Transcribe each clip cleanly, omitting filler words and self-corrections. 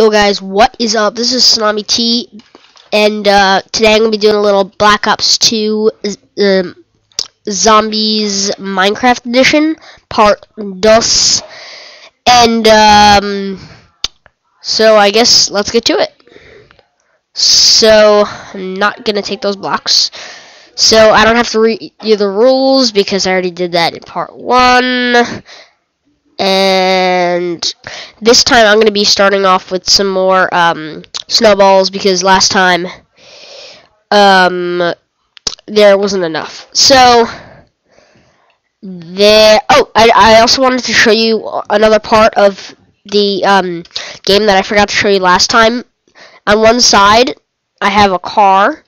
Yo guys, what is up? This is Tsunami T, and today I'm going to be doing a little Black Ops 2 Zombies Minecraft Edition, Part 2, and so I guess let's get to it. So, I'm not going to take those blocks, so I don't have to redo the rules because I already did that in Part 1. And this time I'm going to be starting off with some more snowballs because last time there wasn't enough. So there. Oh, I also wanted to show you another part of the game that I forgot to show you last time. On one side, I have a car,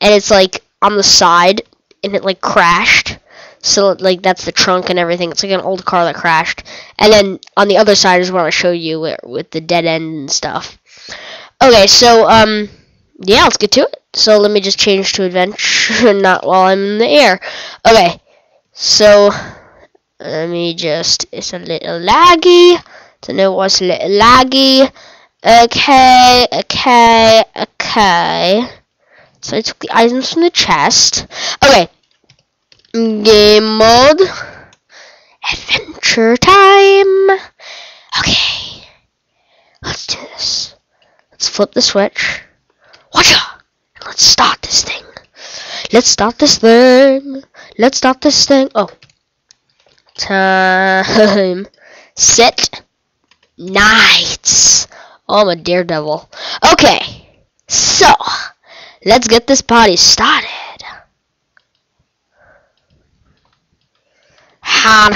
and it's like on the side, and it like crashed. So, like, that's the trunk and everything. It's like an old car that crashed. And then on the other side is where I show you with the dead end and stuff. Okay, so, yeah, let's get to it. So, let me just change to adventure, not while I'm in the air. Okay, so, let me just, it's a little laggy. So, no, it's a little laggy. Okay. So, I took the items from the chest. Okay. Game mode, adventure time. Okay, let's do this. Let's flip the switch. Watcha! Let's start this thing. Let's start this thing. Let's start this thing. Oh, time, set, nights. Oh, I'm a daredevil. Okay, so let's get this party started. Har,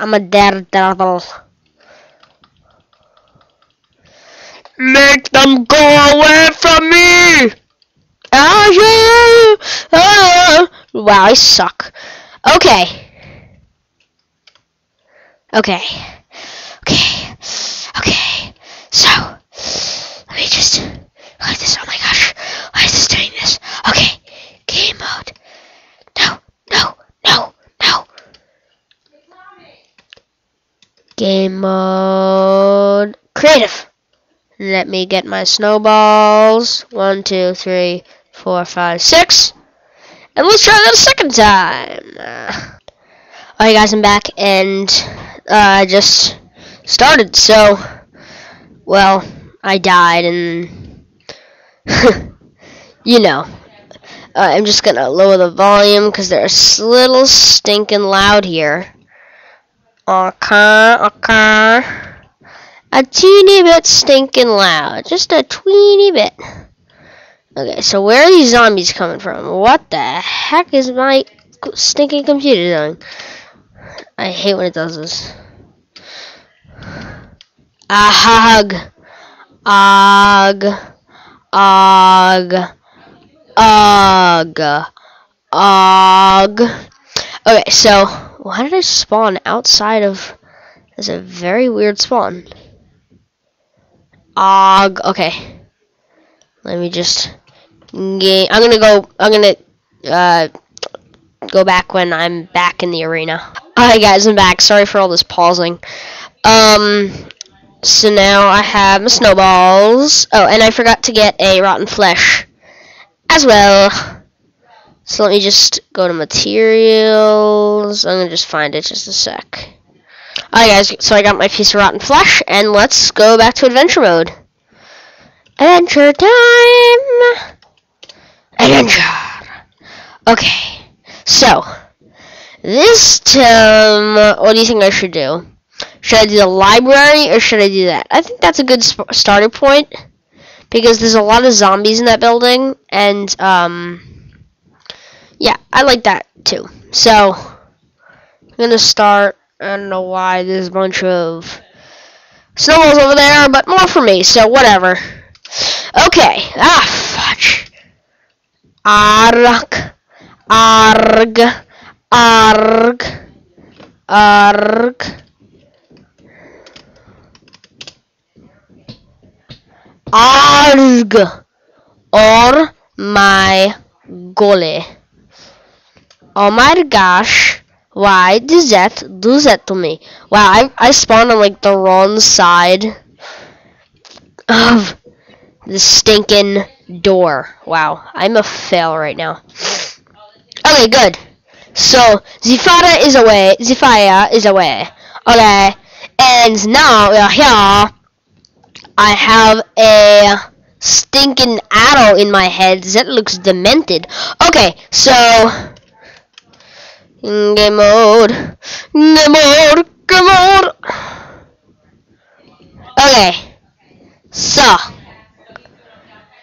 I'm a daredevil. Make them go away from me! Wow, I suck. Okay. So, let me just like this. Oh my gosh, why is this doing this? Okay, game mode. No. Game mode. Creative. Let me get my snowballs. 1, 2, 3, 4, 5, 6. And let's try that a second time. Alright guys, I'm back, and I just started, so, well, I died, and, you know. I'm just gonna lower the volume because they're a little stinking loud here. Okay. A teeny bit stinking loud. Just a tweeny bit. Okay, so where are these zombies coming from? What the heck is my stinking computer doing? I hate when it does this. Okay, so why did I spawn outside of? That's a very weird spawn. Okay. Let me just. I'm gonna go back when I'm back in the arena. Alright, guys, I'm back. Sorry for all this pausing. So now I have my snowballs. Oh, and I forgot to get a rotten flesh as well. So let me just go to materials. I'm gonna just find it just a sec. Alright guys, so I got my piece of rotten flesh, and let's go back to adventure mode. Adventure time! Adventure! Okay, so this time, what do you think I should do? Should I do the library, or should I do that? I think that's a good starter point. Because there's a lot of zombies in that building, and, yeah, I like that, too. So, I'm gonna start, I don't know why, there's a bunch of snowballs over there, but more for me, so whatever. Okay, fudge. Arg, or my golly, oh my gosh, Why does that to me? Wow, I spawned on like the wrong side of the stinking door. Wow, I'm a fail right now. Okay, good. So Zephyra is away. Okay, and now we are here. I have a stinking arrow in my head that looks demented. Okay, so. Game mode. Okay, so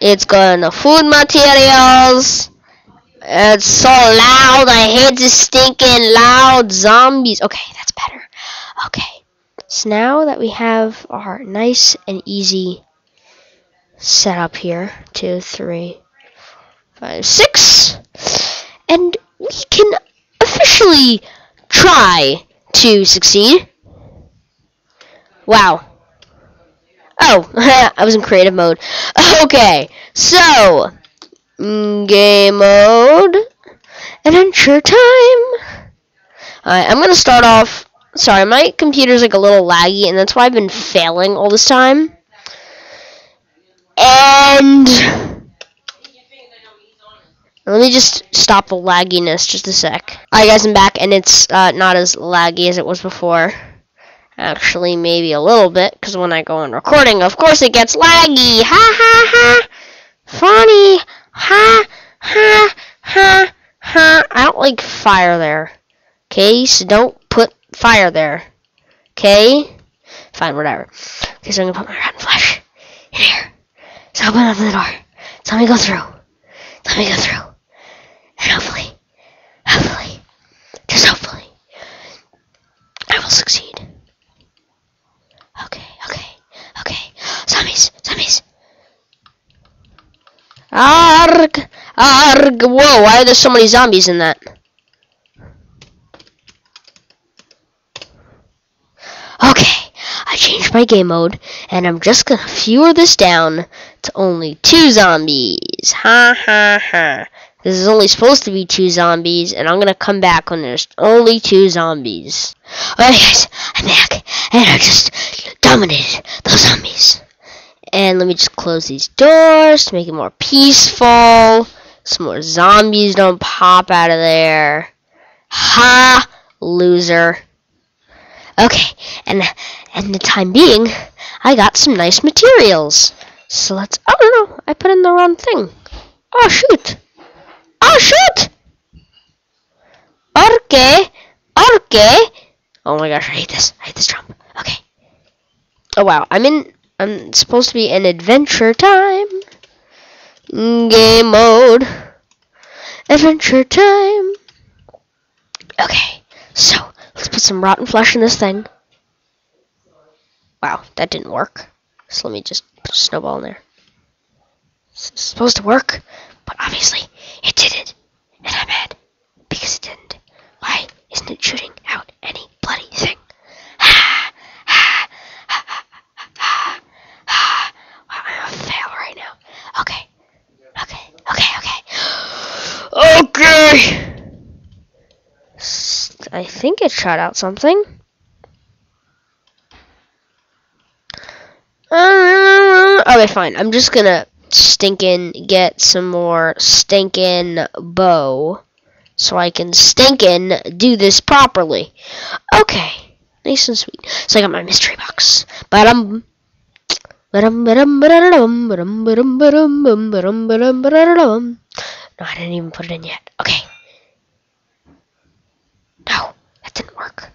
it's gonna food materials. It's so loud. I hate this stinking loud zombies. Okay, that's better. Okay, so now that we have our nice and easy setup here, 2, 3, 5, 6, and we can officially try to succeed. Wow. Oh, I was in creative mode. Okay, so game mode, adventure time. Alright, I'm gonna start off. Sorry, my computer's like a little laggy, and that's why I've been failing all this time. And let me just stop the lagginess just a sec. Alright guys, I'm back, and it's not as laggy as it was before. Actually, maybe a little bit, because when I go on recording, of course it gets laggy. Ha ha ha. Funny. Ha ha ha ha. I don't like fire there. Okay, so don't put fire there. Okay? Fine, whatever. Okay, so I'm going to put my rotten flesh in here. So I'll open up the door. So let me go through. And hopefully, just hopefully, I will succeed. Okay. Zombies. Arg. Whoa, why are there so many zombies in that? Okay, I changed my game mode, and I'm just gonna fewer this down to only 2 zombies. Ha ha ha. This is only supposed to be 2 zombies, and I'm gonna come back when there's only 2 zombies. Alright guys, I'm back, and I just dominated those zombies. And let me just close these doors to make it more peaceful, so more zombies don't pop out of there. Ha, loser. Okay, and the time being, I got some nice materials. So let's, oh no, I put in the wrong thing. Oh shoot. Okay. Oh my gosh, I hate this jump. Okay. Oh wow, I'm supposed to be in adventure time. Game mode. Adventure time. Okay, so let's put some rotten flesh in this thing. Wow, that didn't work. So let me just put a snowball in there. It's supposed to work, but obviously it didn't, and I'm mad because it didn't. Why isn't it shooting out any bloody thing? Wow, I'm a fail right now. Okay. I think it shot out something. Okay, fine. I'm just gonna stinkin' get some more stinkin' bow so I can stinkin' do this properly. Okay, nice and sweet. So I got my mystery box. No, I didn't even put it in yet. Okay. No, that didn't work.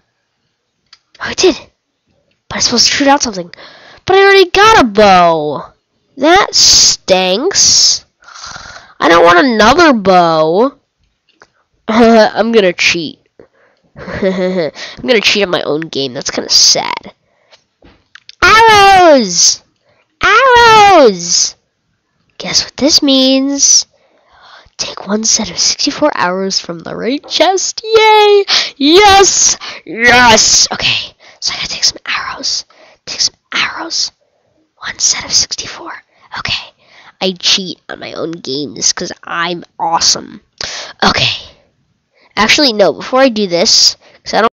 Oh, it did. But it's supposed to shoot out something. But I already got a bow. That stinks. I don't want another bow. I'm gonna cheat. I'm gonna cheat on my own game. That's kind of sad. Arrows! Guess what this means? Take 1 set of 64 arrows from the right chest. Yay! Yes! Okay, so I gotta take some arrows. 1 set of 64. Okay, I cheat on my own games because I'm awesome. Okay, actually no. Before I do this, So I don't